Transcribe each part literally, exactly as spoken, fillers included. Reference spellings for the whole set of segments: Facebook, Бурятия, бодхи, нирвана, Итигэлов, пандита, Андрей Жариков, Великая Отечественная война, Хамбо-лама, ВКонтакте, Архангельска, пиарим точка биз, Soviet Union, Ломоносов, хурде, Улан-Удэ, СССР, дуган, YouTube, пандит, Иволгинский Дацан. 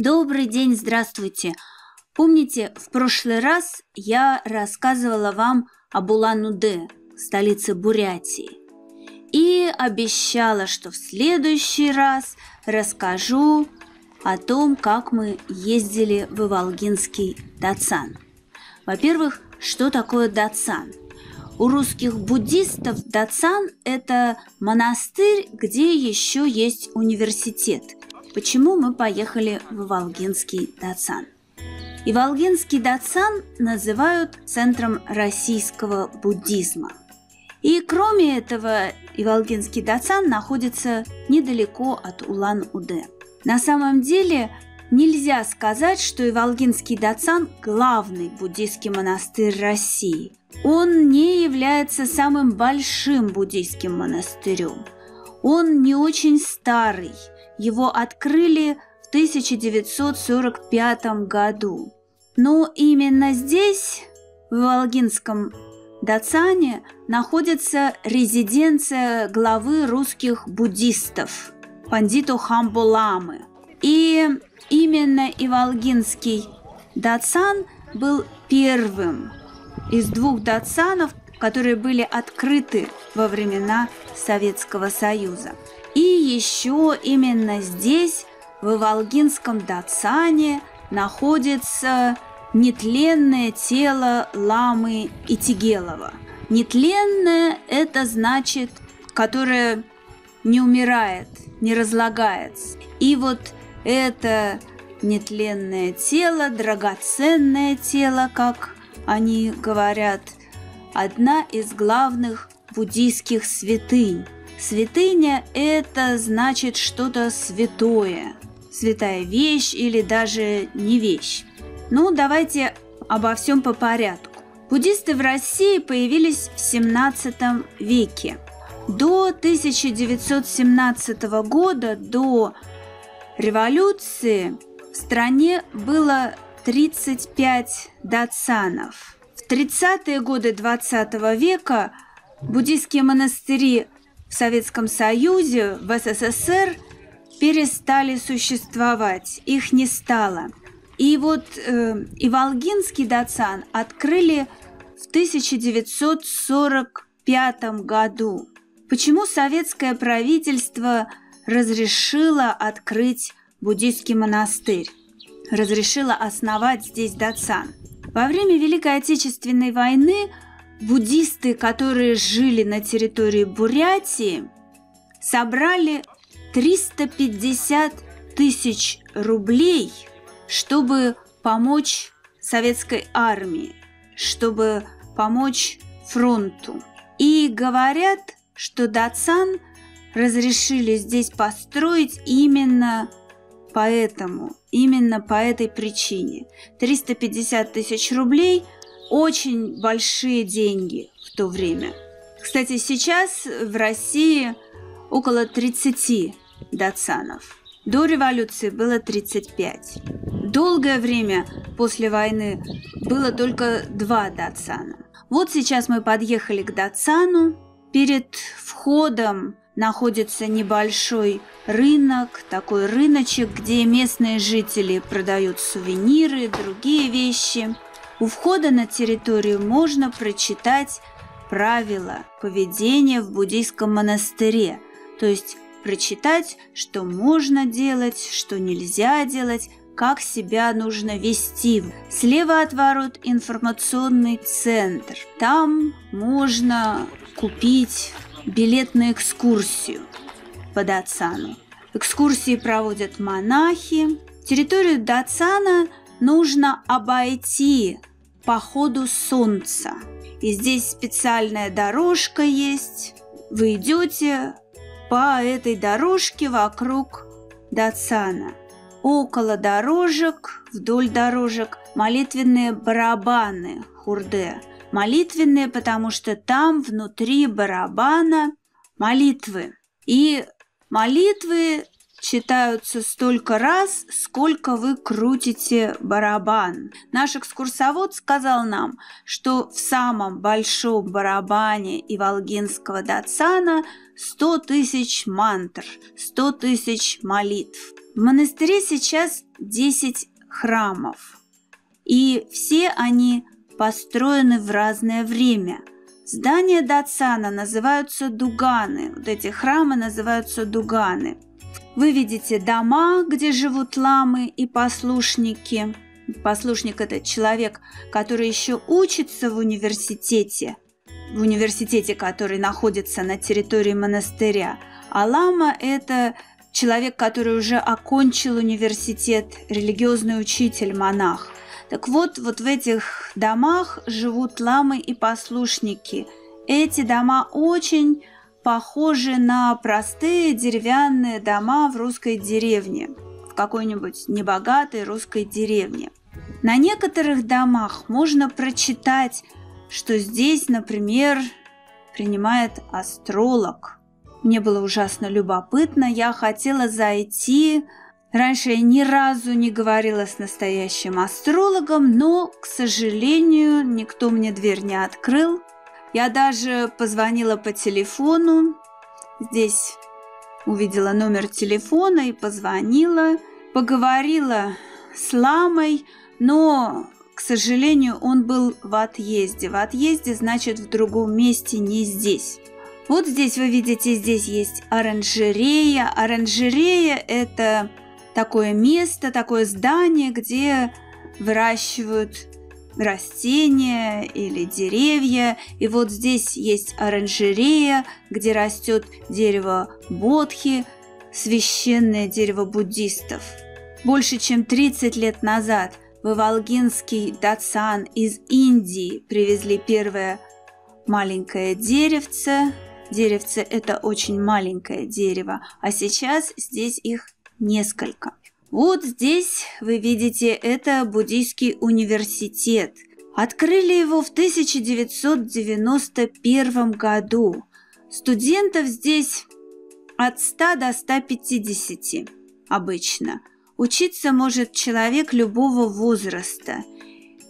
Добрый день, здравствуйте. Помните, в прошлый раз я рассказывала вам об Улан-Удэ, столице Бурятии, и обещала, что в следующий раз расскажу о том, как мы ездили в Иволгинский Дацан. Во-первых, что такое Дацан? У русских буддистов Дацан – это монастырь, где еще есть университет. Почему мы поехали в Иволгинский Дацан? Иволгинский Дацан называют центром российского буддизма. И кроме этого, Иволгинский Дацан находится недалеко от Улан-Удэ. На самом деле нельзя сказать, что Иволгинский Дацан – главный буддийский монастырь России. Он не является самым большим буддийским монастырем. Он не очень старый. Его открыли в тысяча девятьсот сорок пятом году. Но именно здесь, в Иволгинском Дацане, находится резиденция главы русских буддистов, пандиту Хамбо-ламы. И именно Иволгинский Дацан был первым из двух дацанов, которые были открыты во времена Советского Союза. И еще именно здесь, в Иволгинском Дацане, находится нетленное тело ламы Итигэлова. Нетленное – это значит, которое не умирает, не разлагается. И вот это нетленное тело, драгоценное тело, как они говорят, одна из главных буддийских святынь. Святыня – это значит что-то святое, святая вещь или даже не вещь. Ну, давайте обо всем по порядку. Буддисты в России появились в семнадцатом веке. До тысяча девятьсот семнадцатого года, до революции, в стране было тридцать пять дацанов. В тридцатые годы двадцатого века буддийские монастыри в Советском Союзе, в СССР перестали существовать, их не стало. И вот э, Иволгинский Дацан открыли в тысяча девятьсот сорок пятом году. Почему советское правительство разрешило открыть буддийский монастырь, разрешило основать здесь Дацан? Во время Великой Отечественной войны буддисты, которые жили на территории Бурятии, собрали триста пятьдесят тысяч рублей, чтобы помочь советской армии, чтобы помочь фронту. И говорят, что Дацан разрешили здесь построить именно поэтому, именно по этой причине. триста пятьдесят тысяч рублей – очень большие деньги в то время. Кстати, сейчас в России около тридцати дацанов. До революции было тридцать пять. Долгое время после войны было только два дацана. Вот сейчас мы подъехали к Дацану. Перед входом находится небольшой рынок, такой рыночек, где местные жители продают сувениры и другие вещи. У входа на территорию можно прочитать правила поведения в буддийском монастыре, то есть прочитать, что можно делать, что нельзя делать, как себя нужно вести. Слева от ворот информационный центр. Там можно купить билет на экскурсию по Дацану. Экскурсии проводят монахи. Территорию Дацана нужно обойти по ходу солнца. И здесь специальная дорожка есть. Вы идете по этой дорожке вокруг Дацана. Около дорожек, вдоль дорожек молитвенные барабаны хурде. Молитвенные, потому что там внутри барабана молитвы. И молитвы читаются столько раз, сколько вы крутите барабан. Наш экскурсовод сказал нам, что в самом большом барабане Иволгинского Дацана сто тысяч мантр, сто тысяч молитв. В монастыре сейчас десять храмов, и все они построены в разное время. Здания Дацана называются дуганы, вот эти храмы называются дуганы. Вы видите дома, где живут ламы и послушники. Послушник – это человек, который еще учится в университете, в университете, который находится на территории монастыря. А лама – это человек, который уже окончил университет, религиозный учитель, монах. Так вот, вот в этих домах живут ламы и послушники. Эти дома очень похожи на простые деревянные дома в русской деревне, в какой-нибудь небогатой русской деревне. На некоторых домах можно прочитать, что здесь, например, принимает астролог. Мне было ужасно любопытно, я хотела зайти. Раньше я ни разу не говорила с настоящим астрологом, но, к сожалению, никто мне дверь не открыл. Я даже позвонила по телефону, здесь увидела номер телефона и позвонила, поговорила с ламой, но, к сожалению, он был в отъезде. В отъезде значит в другом месте, не здесь. Вот здесь вы видите, здесь есть оранжерея. Оранжерея – это такое место, такое здание, где выращивают растения или деревья, и вот здесь есть оранжерея, где растет дерево бодхи, священное дерево буддистов. Больше чем тридцать лет назад в Иволгинский Дацан из Индии привезли первое маленькое деревце. Деревце – это очень маленькое дерево, а сейчас здесь их несколько. Вот здесь вы видите, это буддийский университет. Открыли его в тысяча девятьсот девяносто первом году. Студентов здесь от ста до ста пятидесяти обычно. Учиться может человек любого возраста.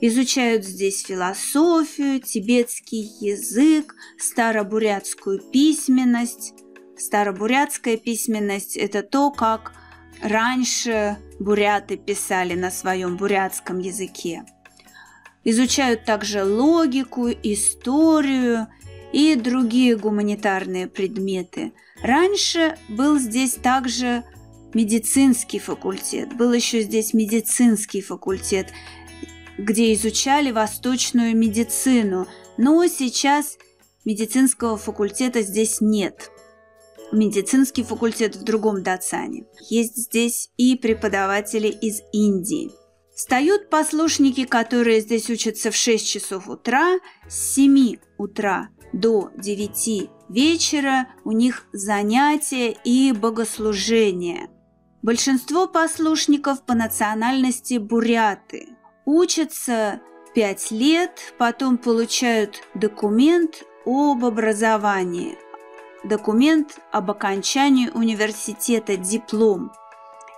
Изучают здесь философию, тибетский язык, старобурятскую письменность. Старобурятская письменность – это то, как раньше буряты писали на своем бурятском языке. Изучают также логику, историю и другие гуманитарные предметы. Раньше был здесь также медицинский факультет. Был еще здесь медицинский факультет, где изучали восточную медицину. Но сейчас медицинского факультета здесь нет. Медицинский факультет в другом Дацане. Есть здесь и преподаватели из Индии. Встают послушники, которые здесь учатся в шесть часов утра, с семи утра до девяти вечера у них занятия и богослужения. Большинство послушников по национальности буряты. Учатся пять лет, потом получают документ об образовании. Документ об окончании университета, диплом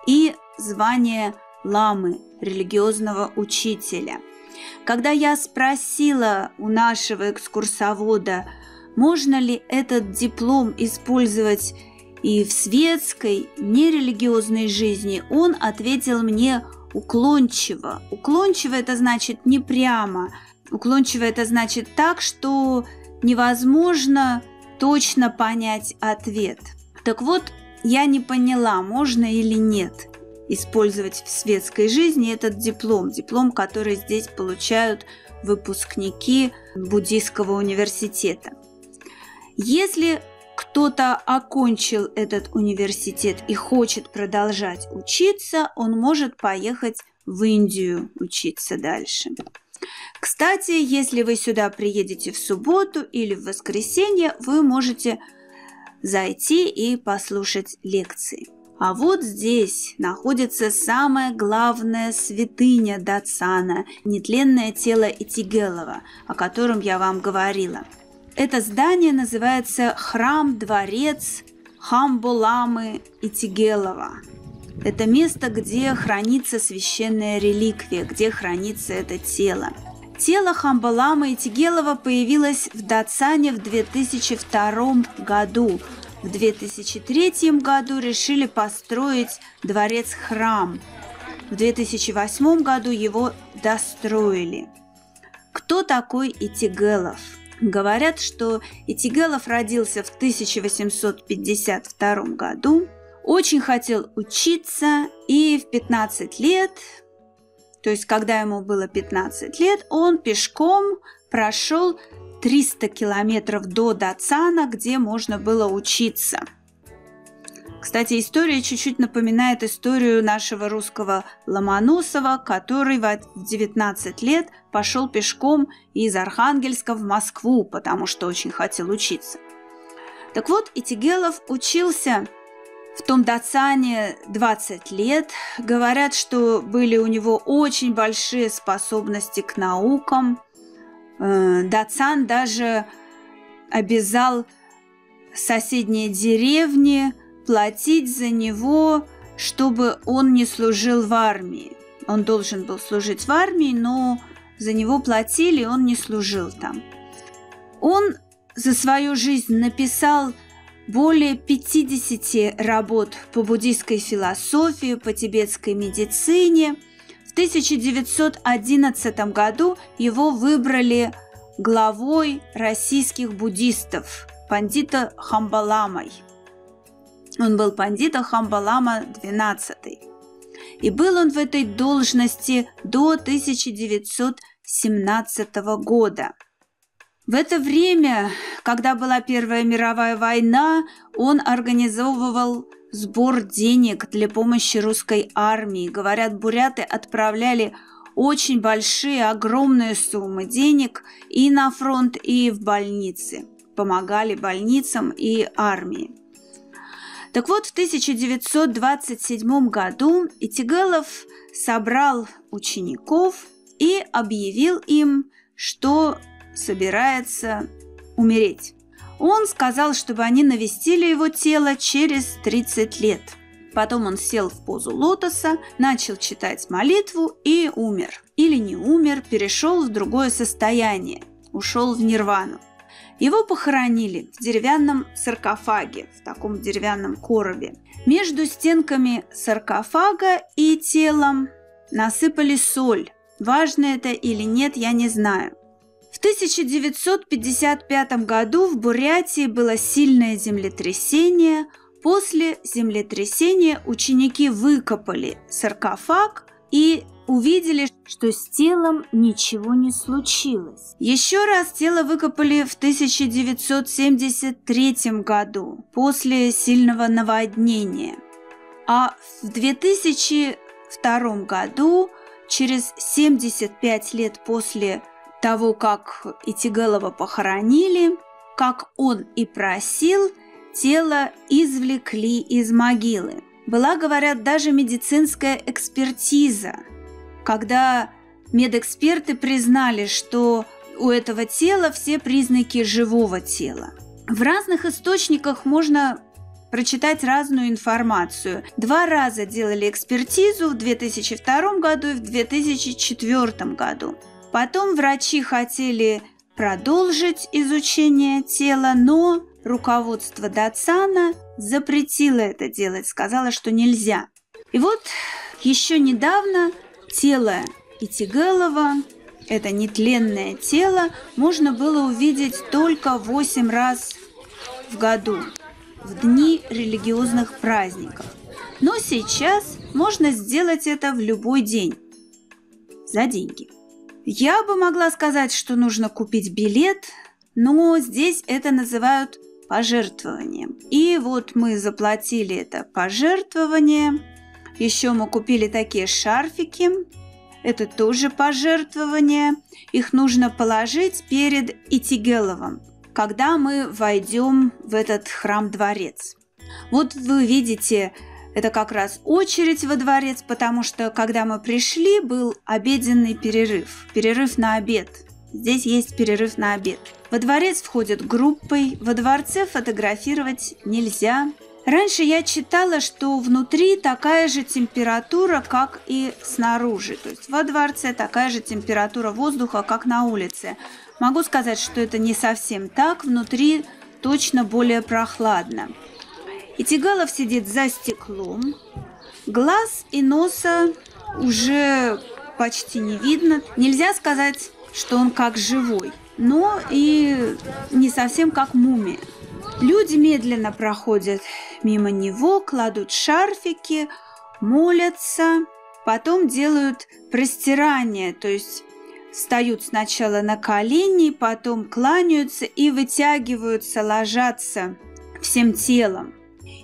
и звание ламы, религиозного учителя. Когда я спросила у нашего экскурсовода, можно ли этот диплом использовать и в светской, нерелигиозной жизни, он ответил мне уклончиво. Уклончиво – это значит не прямо. Уклончиво – это значит так, что невозможно точно понять ответ. Так вот, я не поняла, можно или нет использовать в светской жизни этот диплом, диплом, который здесь получают выпускники буддийского университета. Если кто-то окончил этот университет и хочет продолжать учиться, он может поехать в Индию учиться дальше. Кстати, если вы сюда приедете в субботу или в воскресенье, вы можете зайти и послушать лекции. А вот здесь находится самая главная святыня Дацана – нетленное тело Итигэлова, о котором я вам говорила. Это здание называется храм-дворец Хамбо-ламы Итигэлова. Это место, где хранится священная реликвия, где хранится это тело. Тело Хамбо-ламы Итигэлова появилось в Дацане в две тысячи втором году. В две тысячи третьем году решили построить дворец-храм. В две тысячи восьмом году его достроили. Кто такой Итигэлов? Говорят, что Итигэлов родился в тысяча восемьсот пятьдесят втором году, очень хотел учиться, и в пятнадцать лет, то есть когда ему было пятнадцать лет, он пешком прошел триста километров до Дацана, где можно было учиться. Кстати, история чуть-чуть напоминает историю нашего русского Ломоносова, который в девятнадцать лет пошел пешком из Архангельска в Москву, потому что очень хотел учиться. Так вот, Итигэлов учился в том Дацане двадцать лет. Говорят, что были у него очень большие способности к наукам. Дацан даже обязал соседние деревни платить за него, чтобы он не служил в армии. Он должен был служить в армии, но за него платили, и он не служил там. Он за свою жизнь написал более пятидесяти работ по буддийской философии, по тибетской медицине. В тысяча девятьсот одиннадцатом году его выбрали главой российских буддистов, пандита Хамбо-ламой. Он был пандита Хамбо-лама двенадцатый. И был он в этой должности до тысяча девятьсот семнадцатого года. В это время, когда была Первая мировая война, он организовывал сбор денег для помощи русской армии. Говорят, буряты отправляли очень большие, огромные суммы денег и на фронт, и в больницы. Помогали больницам и армии. Так вот, в тысяча девятьсот двадцать седьмом году Итигэлов собрал учеников и объявил им, что собирается умереть. Он сказал, чтобы они навестили его тело через тридцать лет. Потом он сел в позу лотоса, начал читать молитву и умер. Или не умер, перешел в другое состояние, ушел в нирвану. Его похоронили в деревянном саркофаге, в таком деревянном коробе. Между стенками саркофага и телом насыпали соль. Важно это или нет, я не знаю. В тысяча девятьсот пятьдесят пятом году в Бурятии было сильное землетрясение. После землетрясения ученики выкопали саркофаг и увидели, что с телом ничего не случилось. Еще раз тело выкопали в тысяча девятьсот семьдесят третьем году, после сильного наводнения. А в две тысячи втором году, через семьдесят пять лет после того, как Итигэлова похоронили, как он и просил, тело извлекли из могилы. Была, говорят, даже медицинская экспертиза, когда медэксперты признали, что у этого тела все признаки живого тела. В разных источниках можно прочитать разную информацию. Два раза делали экспертизу в две тысячи втором году и в две тысячи четвёртом году. Потом врачи хотели продолжить изучение тела, но руководство Дацана запретило это делать, сказало, что нельзя. И вот еще недавно тело Итигэлова, это нетленное тело, можно было увидеть только восемь раз в году, в дни религиозных праздников. Но сейчас можно сделать это в любой день, за деньги. Я бы могла сказать, что нужно купить билет, но здесь это называют пожертвованием. И вот мы заплатили это пожертвование. Еще мы купили такие шарфики. Это тоже пожертвование. Их нужно положить перед Итигэловым, когда мы войдем в этот храм-дворец. Вот вы видите, это как раз очередь во дворец, потому что, когда мы пришли, был обеденный перерыв. Перерыв на обед. Здесь есть перерыв на обед. Во дворец входят группой. Во дворце фотографировать нельзя. Раньше я читала, что внутри такая же температура, как и снаружи. То есть во дворце такая же температура воздуха, как на улице. Могу сказать, что это не совсем так. Внутри точно более прохладно. Итигэлов сидит за стеклом. Глаз и носа уже почти не видно. Нельзя сказать, что он как живой, но и не совсем как мумия. Люди медленно проходят мимо него, кладут шарфики, молятся, потом делают простирание, то есть встают сначала на колени, потом кланяются и вытягиваются, ложатся всем телом.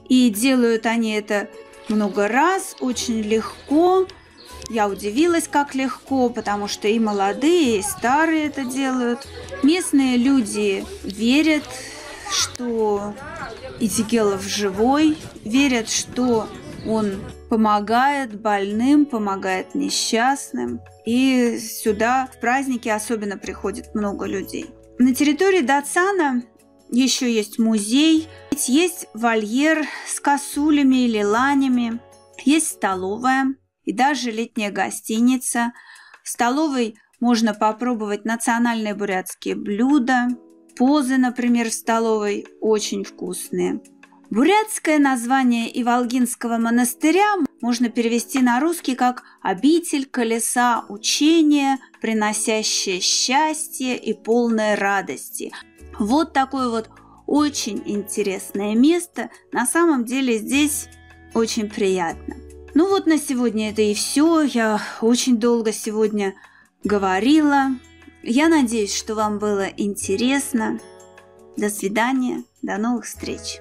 И делают они это много раз, очень легко. Я удивилась, как легко, потому что и молодые, и старые это делают. Местные люди верят, что Итигэлов живой, верят, что он помогает больным, помогает несчастным. И сюда в праздники особенно приходит много людей. На территории Дацана еще есть музей, есть вольер с косулями или ланями, есть столовая и даже летняя гостиница. В столовой можно попробовать национальные бурятские блюда. Позы, например, в столовой очень вкусные. Бурятское название Иволгинского монастыря можно перевести на русский как «обитель колеса учения, приносящее счастье и полное радости». Вот такое вот очень интересное место. На самом деле здесь очень приятно. Ну вот на сегодня это и все. Я очень долго сегодня говорила. Я надеюсь, что вам было интересно. До свидания, до новых встреч!